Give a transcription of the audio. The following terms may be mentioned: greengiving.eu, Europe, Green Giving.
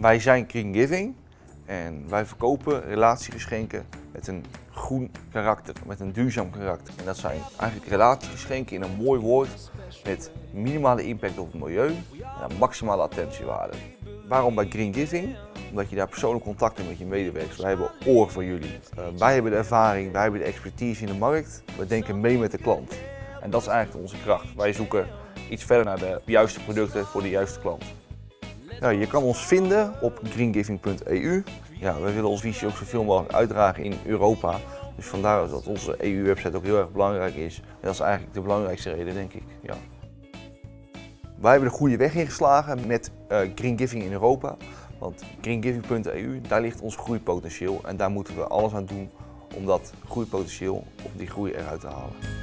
Wij zijn Green Giving en wij verkopen relatiegeschenken met een groen karakter, met een duurzaam karakter. En dat zijn eigenlijk relatiegeschenken in een mooi woord met minimale impact op het milieu en maximale attentiewaarde. Waarom bij Green Giving? Omdat je daar persoonlijk contact hebt met je medewerkers. Wij hebben oor voor jullie. Wij hebben de ervaring, wij hebben de expertise in de markt. We denken mee met de klant. En dat is eigenlijk onze kracht. Wij zoeken iets verder naar de juiste producten voor de juiste klant. Nou, je kan ons vinden op greengiving.eu. Ja, wij willen ons visie ook zoveel mogelijk uitdragen in Europa. Dus vandaar dat onze EU-website ook heel erg belangrijk is. En dat is eigenlijk de belangrijkste reden, denk ik. Ja. Wij hebben de goede weg ingeslagen met Green Giving in Europa. Want greengiving.eu, daar ligt ons groeipotentieel. En daar moeten we alles aan doen om dat groeipotentieel, om die groei eruit te halen.